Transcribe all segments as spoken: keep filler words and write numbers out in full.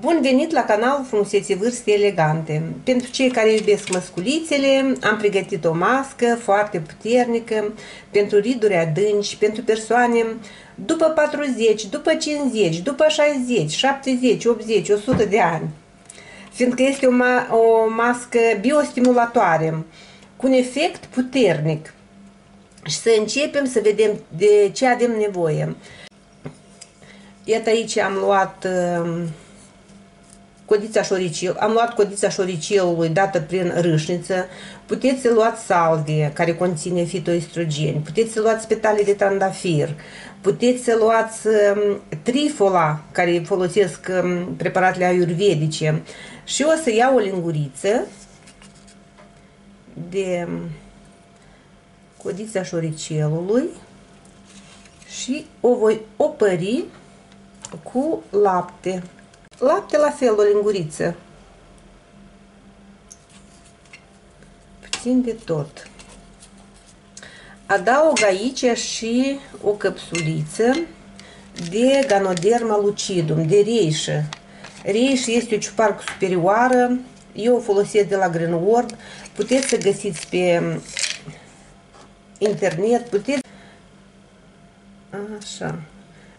Bun venit la canal Frumusețe Vârste Elegante! Pentru cei care iubesc măsculițele, am pregătit o mască foarte puternică pentru riduri adânci, pentru persoane după patruzeci, după cincizeci, după șaizeci, șaptezeci, optzeci, o sută de ani. Fiindcă este o, ma o mască biostimulatoare, cu un efect puternic. Și să începem să vedem de ce avem nevoie. Iată, aici am luat... Uh, Codița șoricil, am luat codița șoricilului dată prin râșniță, puteți să luați salvie care conține fitoestrogeni, puteți să luați petale de trandafir, puteți să luați trifola, care folosesc preparatele ayurvedice, și o să iau o linguriță de codița șoricelului și o voi opări cu lapte. Lapte la fel, o linguriță. Puțin de tot. Adaug aici și o căpsuliță de Ganoderma lucidum, de reișă. Reișă este o ciuparcă superioară. Eu o folosesc de la Green World. Puteți să găsiți pe internet. Puteți... Așa.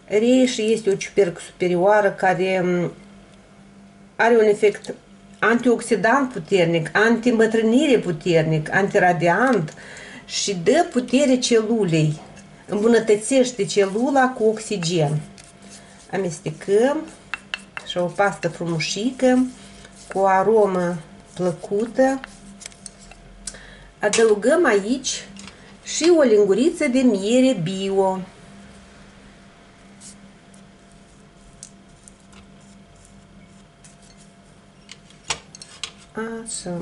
Reișă este o ciupercă superioară care... are un efect antioxidant puternic, antibătrânire puternic, antiradiant și dă putere celulei, îmbunătățește celula cu oxigen. Amestecăm și o pastă frumușică, cu o aromă plăcută. Adăugăm aici și o linguriță de miere bio. Așa,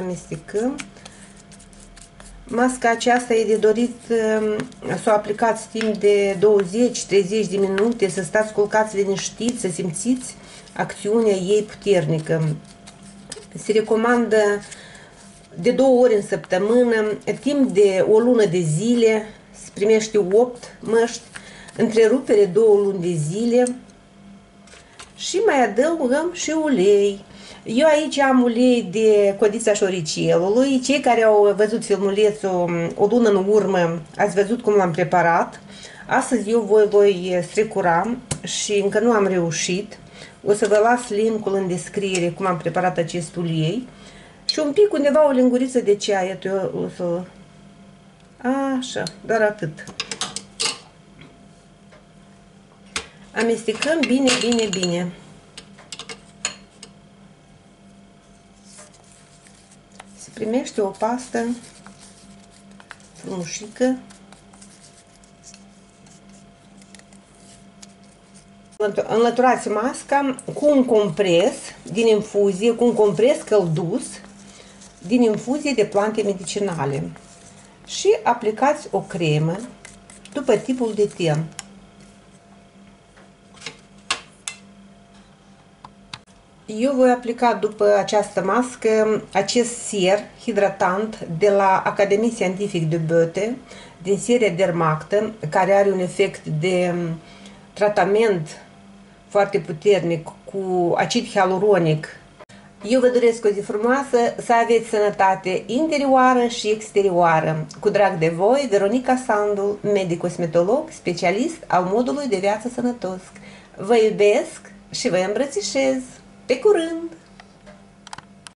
amestecăm. Masca aceasta e de dorit să o aplicați timp de douăzeci treizeci de minute, să stați culcați liniștiți, să simțiți acțiunea ei puternică. Se recomandă de două ori în săptămână, timp de o lună de zile, se primește opt măști, întrerupere două luni de zile și mai adăugăm și ulei. Eu aici am ulei de codița șoricelului. Cei care au văzut filmulețul o lună în urmă, ați văzut cum l-am preparat. Astăzi eu voi, voi strecura și încă nu am reușit. O să vă las link-ul în descriere cum am preparat acest ulei. Și un pic undeva o linguriță de ceai. Eu o să... Așa, doar atât. Amestecăm bine, bine, bine. Primește o pastă frumușică. Înlăturați masca cu un compres din infuzie, cu un compres căldus din infuzie de plante medicinale și aplicați o cremă după tipul de tem. Eu voi aplica după această mască acest ser hidratant de la Academie Scientific de Beaute din seria Dermactem, care are un efect de tratament foarte puternic cu acid hialuronic. Eu vă doresc o zi frumoasă, să aveți sănătate interioară și exterioară. Cu drag de voi, Veronica Sandu, medic-cosmetolog, specialist al modului de viață sănătos. Vă iubesc și vă îmbrățișez! Pe curând!